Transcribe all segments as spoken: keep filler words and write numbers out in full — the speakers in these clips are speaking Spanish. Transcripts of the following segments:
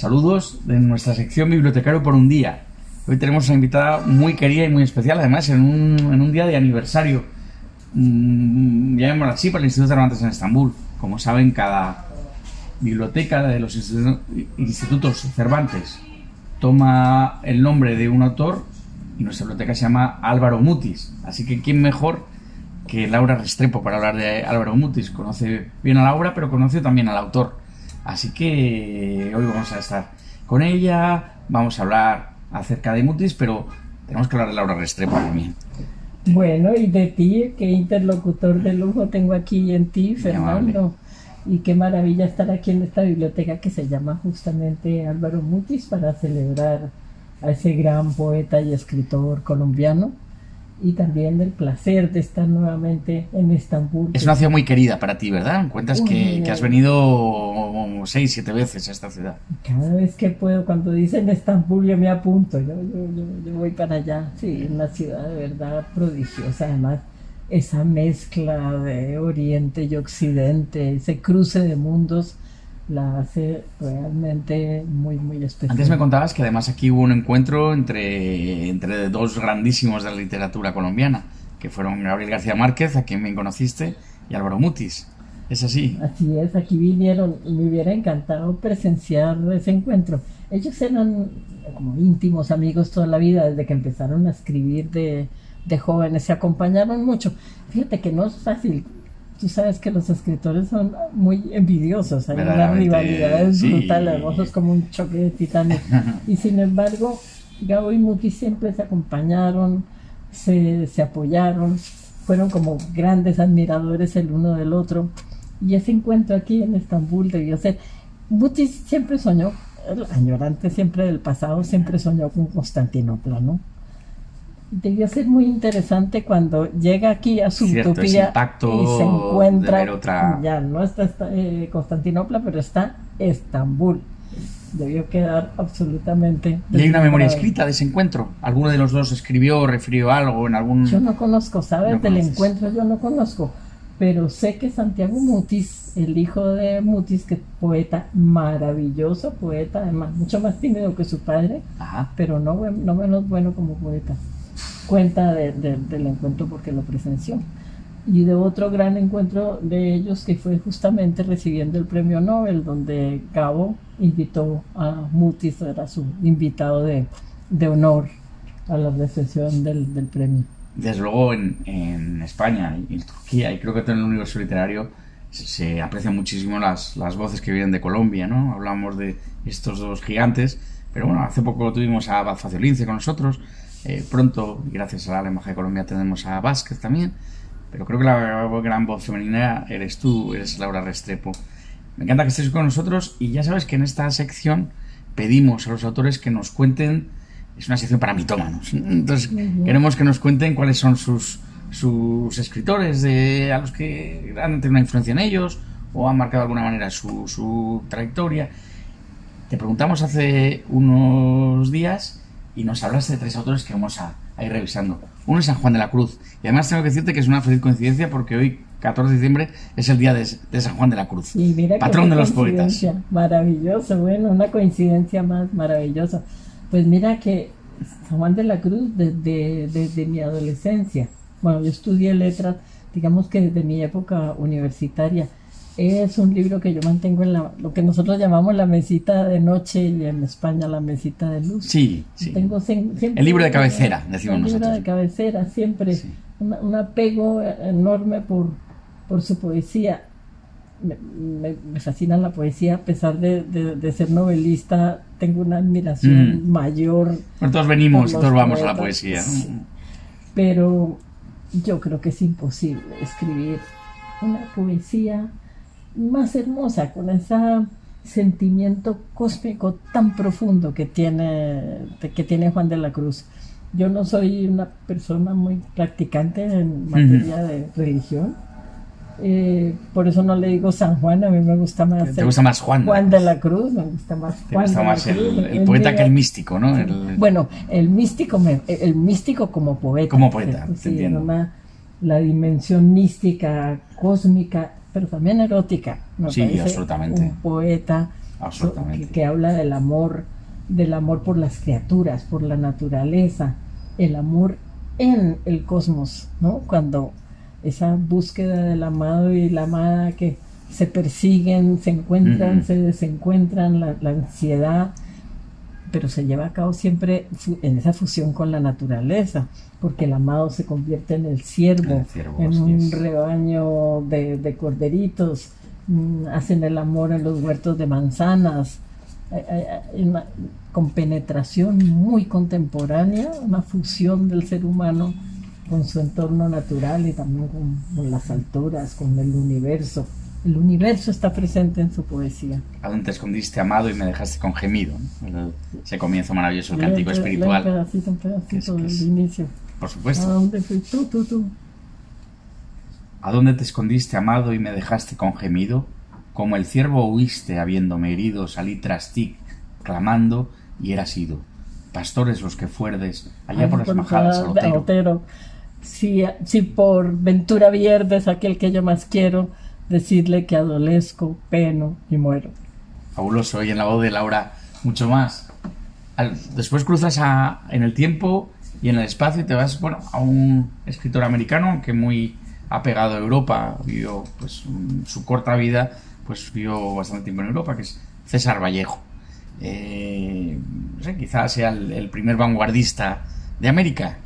Saludos de nuestra sección Bibliotecario por un día. Hoy tenemos una invitada muy querida y muy especial, además en un, en un día de aniversario, mmm, llamémoslo así, para el Instituto Cervantes en Estambul. Como saben, cada biblioteca de los institu institutos Cervantes toma el nombre de un autor y nuestra biblioteca se llama Álvaro Mutis. Así que ¿quién mejor que Laura Restrepo para hablar de Álvaro Mutis? Conoce bien a la obra, pero conoce también al autor. Así que hoy vamos a estar con ella, vamos a hablar acerca de Mutis, pero tenemos que hablar de Laura Restrepo también. Bueno, y de ti, qué interlocutor de lujo tengo aquí en ti, Fernando. Y qué maravilla estar aquí en esta biblioteca que se llama justamente Álvaro Mutis para celebrar a ese gran poeta y escritor colombiano. Y también el placer de estar nuevamente en Estambul. Es una ciudad muy querida para ti, ¿verdad? Cuentas que, que has venido seis, siete veces a esta ciudad. Cada vez que puedo, cuando dicen Estambul, yo me apunto, yo, yo, yo, yo voy para allá. Sí, una ciudad de verdad prodigiosa, además esa mezcla de Oriente y Occidente, ese cruce de mundos, la hace realmente muy, muy especial. Antes me contabas que además aquí hubo un encuentro entre, entre dos grandísimos de la literatura colombiana, que fueron Gabriel García Márquez, a quien bien conociste, y Álvaro Mutis. ¿Es así? Así es, aquí vinieron y me hubiera encantado presenciar ese encuentro. Ellos eran como íntimos amigos toda la vida, desde que empezaron a escribir de, de jóvenes, se acompañaron mucho. Fíjate que no es fácil. Tú sabes que los escritores son muy envidiosos, hay una rivalidad brutal, hermosos, sí, como un choque de titanes. Y sin embargo, Gabo y Mutis siempre se acompañaron, se, se apoyaron, fueron como grandes admiradores el uno del otro. Y ese encuentro aquí en Estambul debió ser. Mutis siempre soñó, el añorante siempre del pasado, siempre soñó con Constantinopla, ¿no? Debió ser muy interesante cuando llega aquí a su utopía y se encuentra otra... ya no está, está eh, Constantinopla, pero está Estambul. Debió quedar absolutamente... ¿Y hay una memoria escrita de ese encuentro? ¿Alguno de los dos escribió o refirió algo en algún...? Yo no conozco, ¿sabes? No del conoces. Encuentro yo no conozco, pero sé que Santiago Mutis, el hijo de Mutis, que es poeta maravilloso, poeta además, mucho más tímido que su padre, ajá, pero no, no menos bueno como poeta, cuenta de, de, del encuentro porque lo presenció, y de otro gran encuentro de ellos que fue justamente recibiendo el premio Nobel, donde Gabo invitó a Mutis, era su invitado de, de honor a la recepción del, del premio. Desde luego en, en España y en Turquía, y creo que en el universo literario se, se aprecian muchísimo las, las voces que vienen de Colombia, ¿no? Hablamos de estos dos gigantes, pero bueno, hace poco tuvimos a Bonifacio Lince con nosotros. Eh, pronto, gracias a la Embajada de Colombia, tenemos a Vázquez también, pero creo que la gran voz femenina eres tú, eres Laura Restrepo. Me encanta que estés con nosotros y ya sabes que en esta sección pedimos a los autores que nos cuenten, es una sección para mitómanos, entonces queremos que nos cuenten cuáles son sus, sus escritores de, a los que han tenido una influencia en ellos o han marcado de alguna manera su, su trayectoria. Te preguntamos hace unos días y nos hablaste de tres autores que vamos a, a ir revisando. Uno es San Juan de la Cruz. Y además tengo que decirte que es una feliz coincidencia porque hoy, catorce de diciembre, es el día de, de San Juan de la Cruz. Y mira, patrón de los poetas. Maravilloso, bueno, una coincidencia más maravillosa. Pues mira que San Juan de la Cruz desde, desde mi adolescencia, bueno, yo estudié letras, digamos que desde mi época universitaria, es un libro que yo mantengo en la, lo que nosotros llamamos la mesita de noche y en España la mesita de luz. Sí, sí. Tengo siempre, el libro de cabecera, decimos el nosotros. El libro de cabecera, siempre. Sí. Un, un apego enorme por, por su poesía. Me, me, me fascina la poesía, a pesar de, de, de ser novelista, tengo una admiración mm. mayor. Todos venimos, todos vamos poetas, a la poesía. Sí. Pero yo creo que es imposible escribir una poesía más hermosa, con ese sentimiento cósmico tan profundo que tiene, que tiene Juan de la Cruz. Yo no soy una persona muy practicante en materia uh-huh. de religión, eh, por eso no le digo San Juan, a mí me gusta más, ¿Te gusta más Juan? Juan de la Cruz, me gusta más Juan. ¿Te gusta más el, el, el poeta que el místico, no? El, bueno, el místico, me, el místico como poeta. Como poeta, ¿sí? Te entiendo. Una, la dimensión mística, cósmica, pero también erótica. Me sí, absolutamente. Un poeta Absolutamente. Que, que habla del amor, del amor por las criaturas, por la naturaleza, el amor en el cosmos, ¿no? Cuando esa búsqueda del amado y la amada que se persiguen, se encuentran, mm-hmm. se desencuentran, la, la ansiedad, pero se lleva a cabo siempre en esa fusión con la naturaleza, porque el amado se convierte en el ciervo, el ciervo en hostias. Un rebaño de, de corderitos, mm, hacen el amor en los huertos de manzanas, eh, eh, una, con penetración muy contemporánea, una fusión del ser humano con su entorno natural y también con, con las alturas, con el universo. El universo está presente en su poesía. ¿A dónde te escondiste, amado, y me dejaste con gemido? ¿No? Ese comienzo maravilloso, el cántico espiritual. Un pedacito, un pedacito del inicio. Por supuesto. ¿A dónde fui tú, tú, tú? ¿A dónde te escondiste, amado, y me dejaste con gemido? Como el ciervo huiste, habiéndome herido, salí tras ti, clamando, y eras ido. Pastores los que fuerdes, allá por las majadas al Otero. Si, si por ventura vierdes aquel que yo más quiero, decirle que adolezco, peno y muero. Fabuloso, y en la voz de Laura mucho más. Al, después cruzas a, en el tiempo y en el espacio y te vas, bueno, a un escritor americano que muy apegado a Europa, vivió pues, su corta vida, pues vivió bastante tiempo en Europa, que es César Vallejo. Eh, no sé, quizás sea el, el primer vanguardista de América.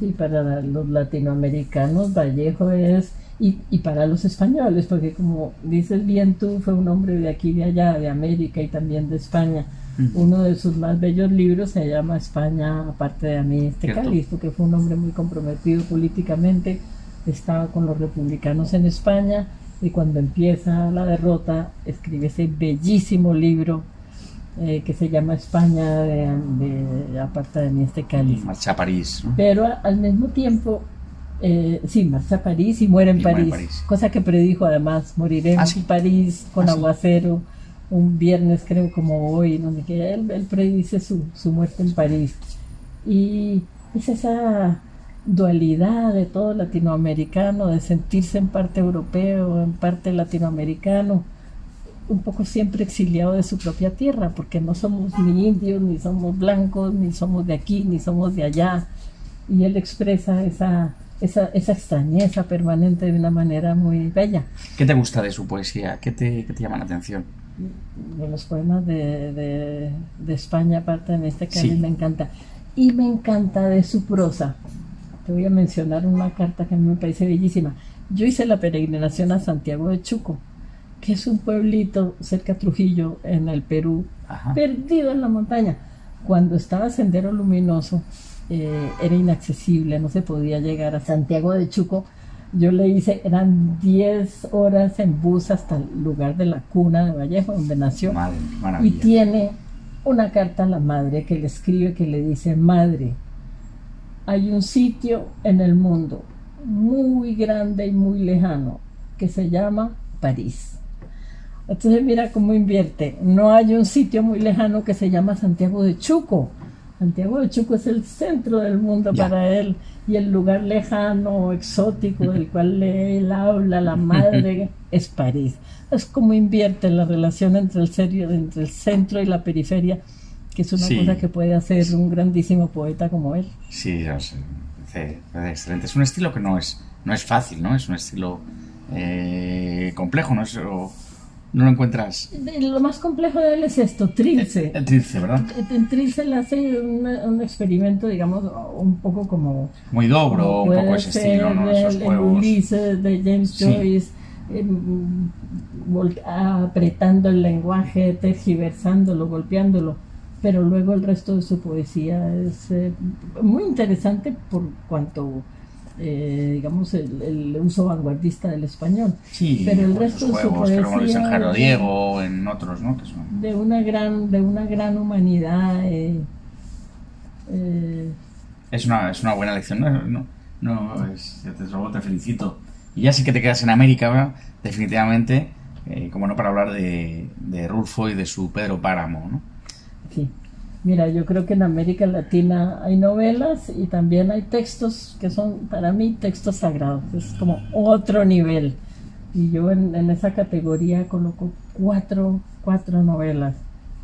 Y para los latinoamericanos Vallejo es... Y, y para los españoles, porque como dices bien tú, fue un hombre de aquí, de allá, de América y también de España. Mm. Uno de sus más bellos libros se llama España, aparte de mí, este cáliz, porque fue un hombre muy comprometido políticamente, estaba con los republicanos en España, y cuando empieza la derrota, escribe ese bellísimo libro eh, que se llama España, de, de, aparte de mí, este cáliz. Marcha a París, ¿no? Pero a, al mismo tiempo... Eh, sí, marcha a París y muere en, y París, muere en París, cosa que predijo además, moriremos ¿Ah, sí? en París con ¿Ah, aguacero, sí? un viernes creo como hoy, donde que él, él predice su, su muerte en París. Y es esa dualidad de todo latinoamericano, de sentirse en parte europeo, en parte latinoamericano, un poco siempre exiliado de su propia tierra, porque no somos ni indios, ni somos blancos, ni somos de aquí, ni somos de allá, y él expresa esa... Esa, esa extrañeza permanente de una manera muy bella. ¿Qué te gusta de su poesía? ¿Qué te, qué te llama la atención? De los poemas de, de, de España, aparte de este cáliz, sí. me encanta. Y me encanta de su prosa. Te voy a mencionar una carta que a mí me parece bellísima. Yo hice la peregrinación a Santiago de Chuco, que es un pueblito cerca de Trujillo, en el Perú, Ajá. perdido en la montaña. Cuando estaba Sendero Luminoso, Eh, era inaccesible, no se podía llegar a Santiago de Chuco. Yo le hice, eran diez horas en bus hasta el lugar de la cuna de Vallejo, donde nació. Madre, y tiene una carta a la madre que le escribe, que le dice: madre, hay un sitio en el mundo muy grande y muy lejano que se llama París. Entonces mira cómo invierte, no hay un sitio muy lejano que se llama Santiago de Chuco. Santiago de Chuco es el centro del mundo ya. para él, y el lugar lejano, exótico, del cual él habla, la madre, es París. Es como invierte la relación entre el, serio, entre el centro y la periferia, que es una sí. cosa que puede hacer un grandísimo poeta como él. Sí, es, es, es excelente. Es un estilo que no es, no es fácil, ¿no? Es un estilo eh, complejo, ¿no? Es, o... ¿No lo encuentras? Lo más complejo de él es esto, Trilce. En Trilce, ¿verdad? En Trilce le hace un, un experimento, digamos, un poco como... Muy dobro, un poco ese estilo, ¿no? Esos juegos. Ulises de James Joyce, eh, apretando el lenguaje, tergiversándolo, golpeándolo. Pero luego el resto de su poesía es eh, muy interesante por cuanto... Eh, digamos el, el uso vanguardista del español, sí, pero el resto de su poesía, como Luis Angelo Diego, en otros, ¿no? Que son... de una gran de una gran humanidad. Eh, eh... Es una es una buena lección, no, no, no es, te, te felicito. Y ya sí que te quedas en América, ¿verdad? Definitivamente, eh, como no para hablar de, de Rulfo y de su Pedro Páramo, ¿no? Sí. Mira, yo creo que en América Latina hay novelas y también hay textos que son, para mí, textos sagrados. Es como otro nivel. Y yo en, en esa categoría coloco cuatro cuatro novelas,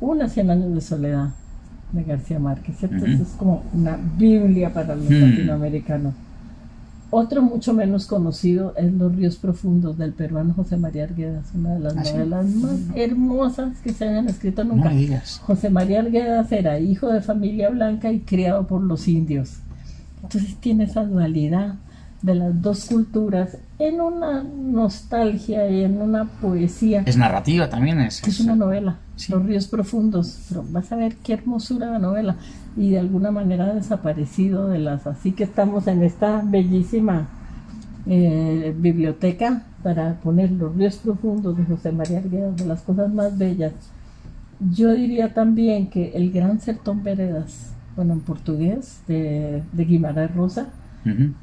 una Cien años de soledad de García Márquez, ¿cierto? Uh-huh. Es como una biblia para los uh-huh. latinoamericanos. Otro mucho menos conocido es Los ríos profundos del peruano José María Arguedas, una de las ¿Ah, novelas sí? más hermosas que se hayan escrito nunca. No digas. José María Arguedas era hijo de familia blanca y criado por los indios. Entonces tiene esa dualidad de las dos culturas en una nostalgia y en una poesía. Es narrativa también. Es, es una novela, sí. Los ríos profundos, pero vas a ver qué hermosura de novela, y de alguna manera ha desaparecido de las, así que estamos en esta bellísima eh, biblioteca para poner Los ríos profundos de José María Arguedas, de las cosas más bellas. Yo diría también que El gran sertón veredas, bueno, en portugués, de, de Guimarães Rosa. Uh-huh.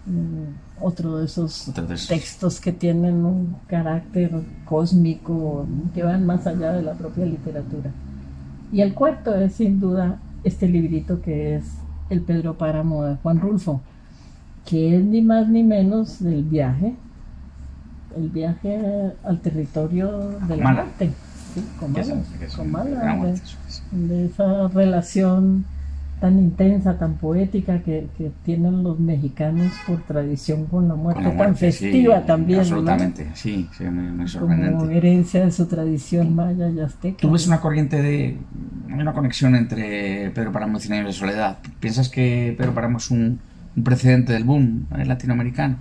Otro de esos, Otro de esos textos que tienen un carácter cósmico, que van más allá de la propia literatura. Y el cuarto es sin duda este librito que es El Pedro Páramo de Juan Rulfo, que es ni más ni menos del viaje, el viaje al territorio de la muerte, ¿sí? con Mala, con Mala, de, de esa relación tan intensa, tan poética que, que tienen los mexicanos por tradición con la muerte, con la muerte tan festiva, sí, también. Absolutamente, ¿no? sí, sí, muy, muy sorprendente. Como herencia de su tradición maya y azteca. Tú ves una corriente de, una conexión entre Pedro Páramo y Cien años de soledad. ¿Piensas que Pedro Páramo es un, un precedente del boom latinoamericano?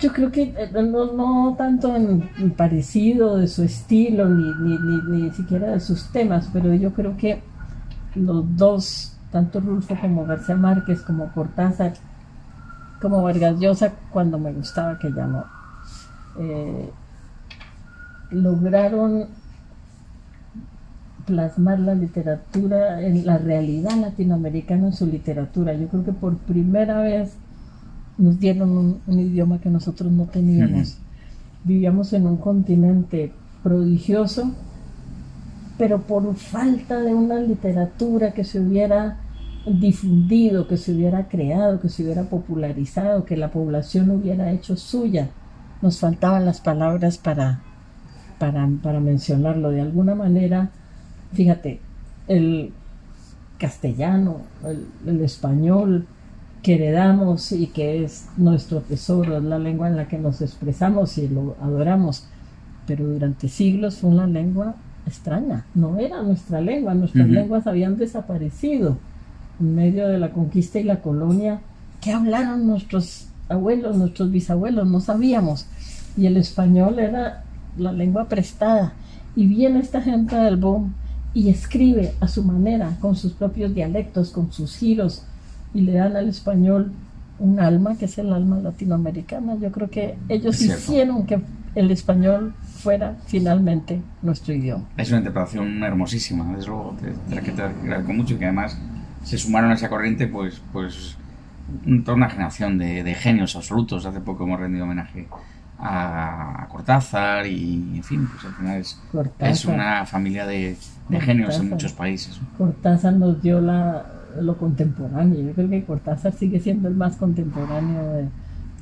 Yo creo que no, no tanto en parecido de su estilo, ni, ni, ni, ni siquiera de sus temas, pero yo creo que los dos, tanto Rulfo como García Márquez, como Cortázar, como Vargas Llosa, cuando me gustaba, que ya no, eh, lograron plasmar la literatura, en la realidad latinoamericana en su literatura. Yo creo que por primera vez nos dieron un, un idioma que nosotros no teníamos. Sí. Vivíamos en un continente prodigioso, pero por falta de una literatura que se hubiera difundido, que se hubiera creado, que se hubiera popularizado, que la población hubiera hecho suya. Nos faltaban las palabras para, para, para mencionarlo. De alguna manera, fíjate, el castellano, el, el español que heredamos y que es nuestro tesoro, es la lengua en la que nos expresamos y lo adoramos, pero durante siglos fue una lengua extraña, no era nuestra lengua, nuestras uh-huh. lenguas habían desaparecido en medio de la conquista y la colonia. ¿Qué hablaron nuestros abuelos, nuestros bisabuelos? No sabíamos, y el español era la lengua prestada, y viene esta gente del boom y escribe a su manera, con sus propios dialectos, con sus giros, y le dan al español un alma que es el alma latinoamericana. Yo creo que ellos hicieron que el español fuera finalmente nuestro idioma. Es una interpretación hermosísima, desde luego, de la que te agradezco mucho, y que además se sumaron a esa corriente pues, pues toda una generación de, de genios absolutos. Hace poco hemos rendido homenaje a, a Cortázar, y en fin, pues al final es, es una familia de, de genios en muchos países. Cortázar nos dio la, lo contemporáneo. Yo creo que Cortázar sigue siendo el más contemporáneo de...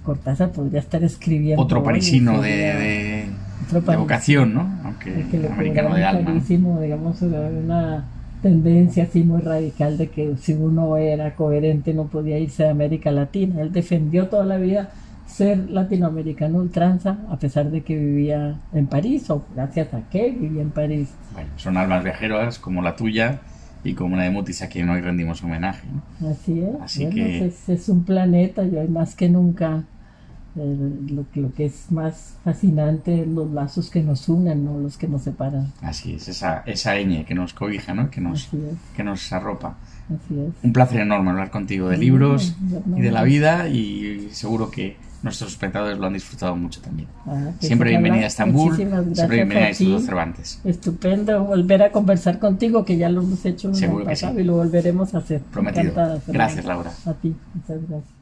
Cortázar podría estar escribiendo... Otro parisino hoy, de, de, otro paris, de vocación, ¿no? Aunque que lo americano de alma. Clarísimo, digamos, una tendencia así muy radical de que si uno era coherente no podía irse de América Latina. Él defendió toda la vida ser latinoamericano ultranza, a pesar de que vivía en París, o gracias a que vivía en París. Bueno, son almas viajeras como la tuya y como una de Mutis, a quien hoy rendimos homenaje, ¿no? Así es. Así bueno, que... es, es un planeta, y hoy más que nunca eh, lo, lo que es más fascinante es los lazos que nos unen, no los que nos separan. Así es, esa, esa ñ que nos cobija, ¿no? que, nos, que nos arropa. Así es. Un placer enorme hablar contigo de sí, libros no, no, y de la vida, y seguro que nuestros espectadores lo han disfrutado mucho también. Ah, siempre bienvenida a Estambul, siempre bienvenida a Instituto Cervantes. Estupendo volver a conversar contigo, que ya lo hemos hecho en el pasado, sí. Y lo volveremos a hacer. Prometido. Gracias, Laura. A ti, muchas gracias.